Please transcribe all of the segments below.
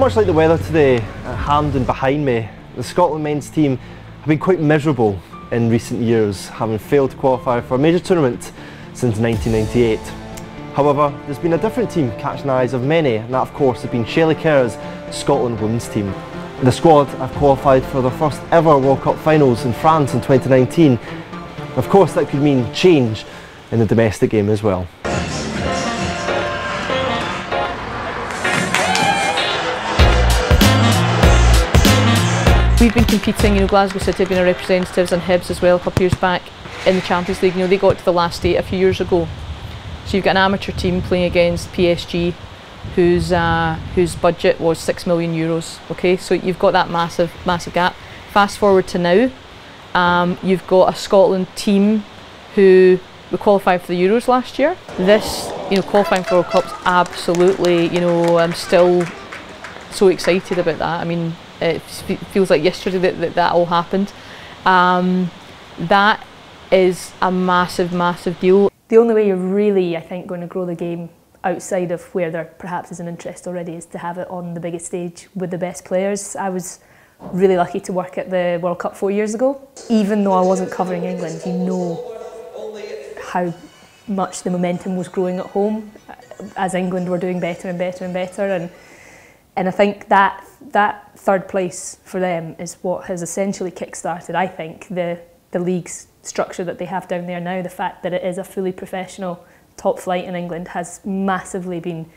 Much like the weather today at Hampden behind me, the Scotland men's team have been quite miserable in recent years, having failed to qualify for a major tournament since 1998. However, there's been a different team catching the eyes of many, and that of course has been Shelley Kerr's Scotland women's team. The squad have qualified for their first ever World Cup finals in France in 2019. Of course, that could mean change in the domestic game as well. We've been competing, Glasgow City have been our representatives and Hibs as well a couple of years back in the Champions League. They got to the last eight a few years ago. So you've got an amateur team playing against PSG whose budget was €6 million. Okay, so you've got that massive gap. Fast forward to now, you've got a Scotland team who we qualified for the Euros last year. This, qualifying for World Cup's absolutely, I'm still so excited about that. I mean, it feels like yesterday that all happened. That is a massive deal. The only way you're really, I think, going to grow the game outside of where there perhaps is an interest already is to have it on the biggest stage with the best players. I was really lucky to work at the World Cup 4 years ago. Even though I wasn't covering England, how much the momentum was growing at home as England were doing better and better and better. And I think that third place for them is what has essentially kick-started, I think, the league's structure that they have down there now. The fact that it is a fully professional top flight in England has massively been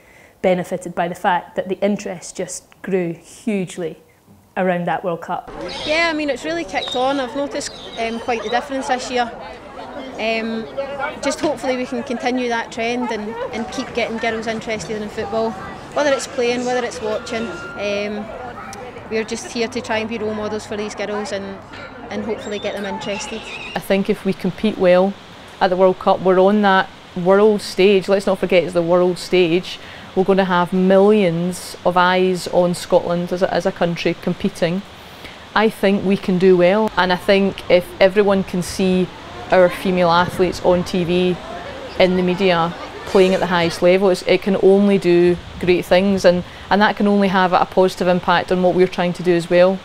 benefited by the fact that the interest just grew hugely around that World Cup. Yeah, I mean, it's really kicked on. I've noticed quite the difference this year. Just hopefully we can continue that trend and keep getting girls interested in football, whether it's playing, whether it's watching. We're just here to try and be role models for these girls and hopefully get them interested. I think if we compete well at the World Cup, we're on that world stage. Let's not forget it's the world stage. We're going to have millions of eyes on Scotland as a country competing. I think we can do well, and I think if everyone can see our female athletes on TV, in the media, playing at the highest level, it can only do great things, and that can only have a positive impact on what we're trying to do as well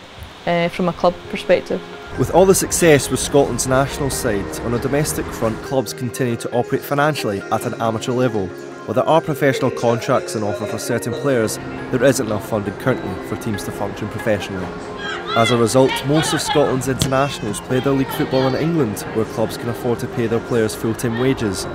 from a club perspective. With all the success with Scotland's national side, on a domestic front clubs continue to operate financially at an amateur level. While there are professional contracts on offer for certain players, there isn't enough funding currently for teams to function professionally. As a result, most of Scotland's internationals play their league football in England, where clubs can afford to pay their players full-time wages.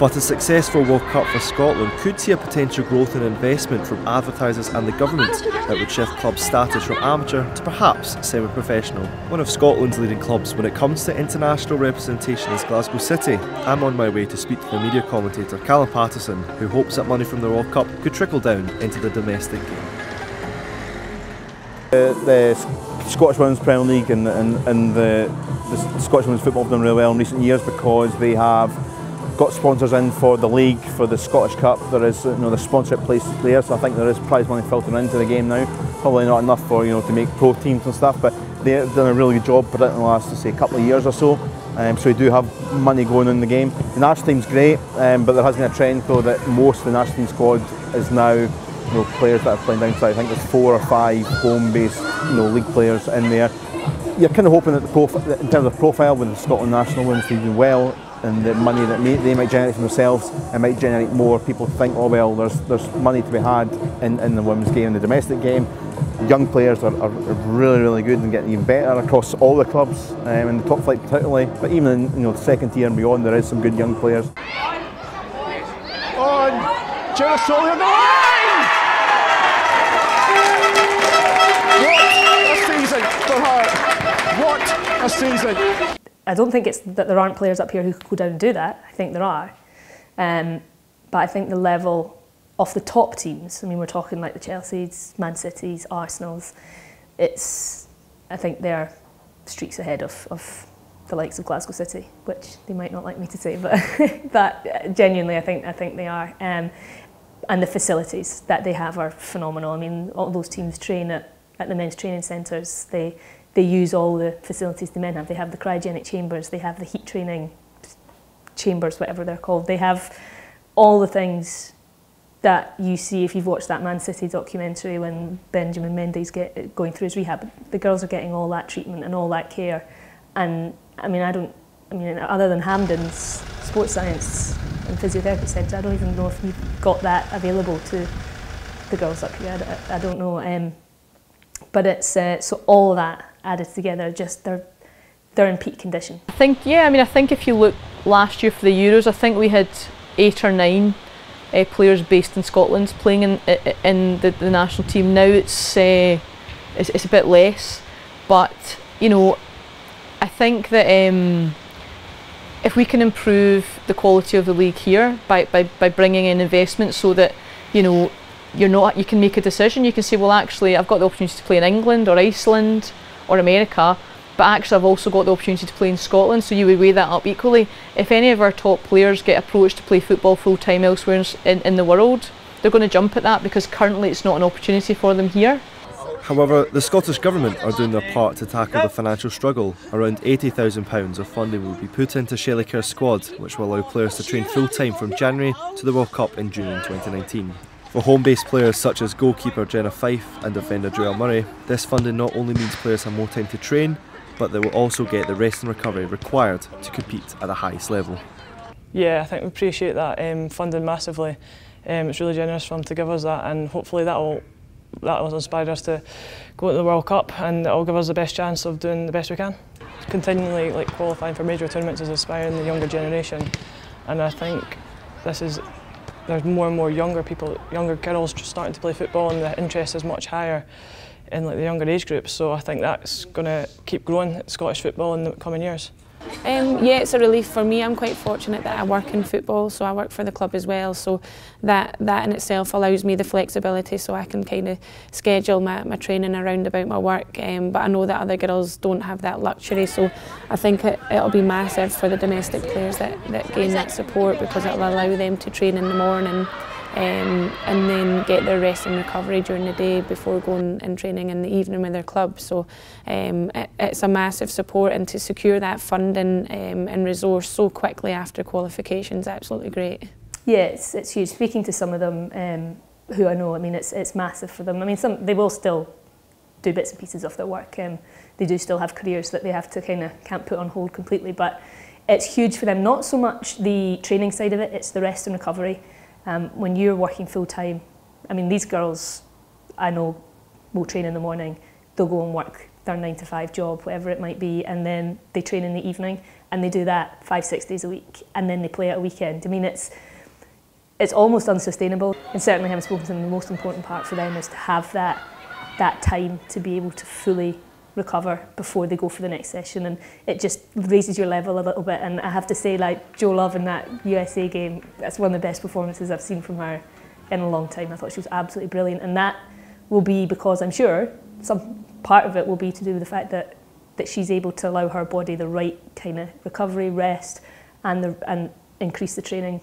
But a successful World Cup for Scotland could see a potential growth in investment from advertisers and the government that would shift club status from amateur to perhaps semi-professional. One of Scotland's leading clubs when it comes to international representation is Glasgow City. I'm on my way to speak to the media commentator Callum Patterson, who hopes that money from the World Cup could trickle down into the domestic game. The Scottish Women's Premier League and the Scottish Women's football have done really well in recent years because they have got sponsors in for the league, for the Scottish Cup. There is, the sponsorship places there, so I think there is prize money filtering into the game now. Probably not enough for to make pro teams and stuff, but they've done a really good job, particularly in the last, couple of years or so. So we do have money going in the game. The national team's great, but there has been a trend though that most of the national team squad is now players that are playing down south. I think there's 4 or 5 home-based league players in there. You're kind of hoping that in terms of profile, when the Scotland national women's team do well, and the money that they might generate for themselves, it might generate more. People think, oh well, there's money to be had in the women's game, in the domestic game. Young players are really good and getting even better across all the clubs, in the top flight particularly, but even in the second tier and beyond, there is some good young players. On Jess Oliver. What a season! I don't think it's that there aren't players up here who could go down and do that. I think there are. But I think the level of the top teams, we're talking like the Chelsea's, Man City's, Arsenal's, I think they're streaks ahead of the likes of Glasgow City, which they might not like me to say, but that genuinely I think they are. And the facilities that they have are phenomenal. All those teams train at the men's training centres. They use all the facilities the men have. They have the cryogenic chambers, they have the heat training chambers, whatever they're called. They have all the things that you see if you've watched that Man City documentary when Benjamin Mendy's going through his rehab. The girls are getting all that treatment and all that care. And I mean, other than Hampden's sports science and physiotherapy centre, I don't even know if you've got that available to the girls up here. I don't know. But it's so all that added together, just they're in peak condition. I think, yeah, I mean, I think if you look last year for the Euros, I think we had 8 or 9 players based in Scotland playing in the national team. Now it's a bit less, but you know, I think that if we can improve the quality of the league here by bringing in investment, so that you know you can make a decision. You can say, well, actually, I've got the opportunity to play in England or Iceland or America, but actually I've also got the opportunity to play in Scotland, so you would weigh that up equally. If any of our top players get approached to play football full-time elsewhere in the world, they're going to jump at that, because currently it's not an opportunity for them here. However, the Scottish Government are doing their part to tackle the financial struggle. Around £80,000 of funding will be put into Shelley Kerr's squad, which will allow players to train full-time from January to the World Cup in June 2019. For home-based players such as goalkeeper Jenna Fife and defender Joelle Murray, this funding not only means players have more time to train, but they will also get the rest and recovery required to compete at the highest level. Yeah, I think we appreciate that funding massively. It's really generous for them to give us that, and hopefully that will inspire us to go to the World Cup, and it will give us the best chance of doing the best we can. Continually qualifying for major tournaments is inspiring the younger generation, and I think there's more and more younger girls starting to play football, and the interest is much higher in the younger age groups, so I think that's going to keep growing Scottish football in the coming years. Yeah, it's a relief for me. I'm quite fortunate that I work in football, so I work for the club as well, so that in itself allows me the flexibility, so I can kind of schedule my training around about my work, but I know that other girls don't have that luxury, so I think it'll be massive for the domestic players that gain that support, because it'll allow them to train in the morning and then get their rest and recovery during the day before going and training in the evening with their club. So it's a massive support, and to secure that funding and resource so quickly after qualification is absolutely great. Yeah, it's huge. Speaking to some of them who I know, I mean, it's massive for them. I mean, they will still do bits and pieces of their work. They do still have careers that they have to can't put on hold completely, but it's huge for them. Not so much the training side of it, it's the rest and recovery. When you're working full-time, I mean, these girls, I know, will train in the morning, they'll go and work their 9-to-5 job, whatever it might be, and then they train in the evening, and they do that 5-6 days a week, and then they play at a weekend. I mean, it's almost unsustainable, and certainly having spoken to them, the most important part for them is to have that time to be able to fully recover before they go for the next session, and it just raises your level a little bit. And I have to say, Jo Love in that USA game, that's one of the best performances I've seen from her in a long time. I thought she was absolutely brilliant, and that will be because, I'm sure, some part of it will be to do with the fact that she's able to allow her body the right kind of recovery, rest, and increase the training.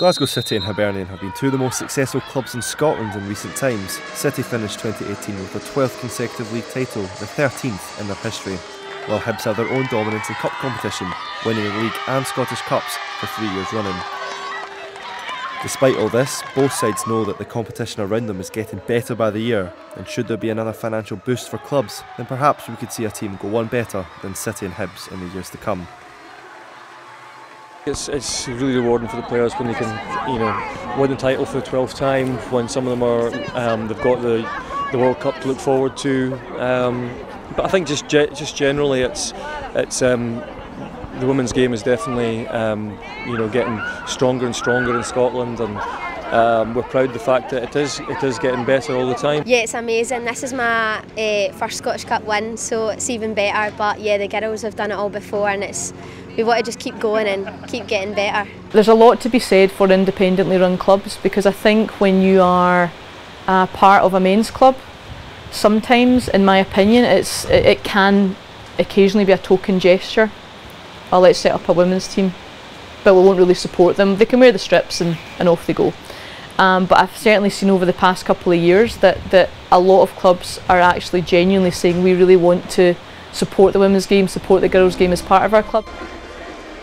Glasgow City and Hibernian have been two of the most successful clubs in Scotland in recent times. City finished 2018 with their 12th consecutive league title, the 13th in their history, while Hibs have their own dominance in cup competition, winning the league and Scottish Cups for 3 years running. Despite all this, both sides know that the competition around them is getting better by the year, and should there be another financial boost for clubs, then perhaps we could see a team go one better than City and Hibs in the years to come. It's really rewarding for the players when they can, win the title for the 12th time. When some of them are, they've got the World Cup to look forward to. But I think just generally, the women's game is definitely, getting stronger and stronger in Scotland, and we're proud of the fact that it is getting better all the time. Yeah, it's amazing. This is my first Scottish Cup win, so it's even better. But yeah, the girls have done it all before, and we want to just keep going and keep getting better. There's a lot to be said for independently run clubs, because I think when you are part of a men's club, sometimes, in my opinion, it can occasionally be a token gesture. Oh, let's set up a women's team, but we won't really support them. They can wear the strips and off they go. But I've certainly seen over the past couple of years that a lot of clubs are actually genuinely saying, we really want to support the women's game, support the girls' game as part of our club.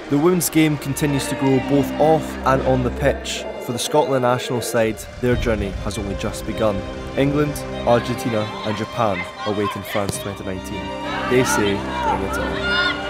The women's game continues to grow both off and on the pitch. For the Scotland national side, their journey has only just begun. England, Argentina and Japan await in France 2019. They say bring it on.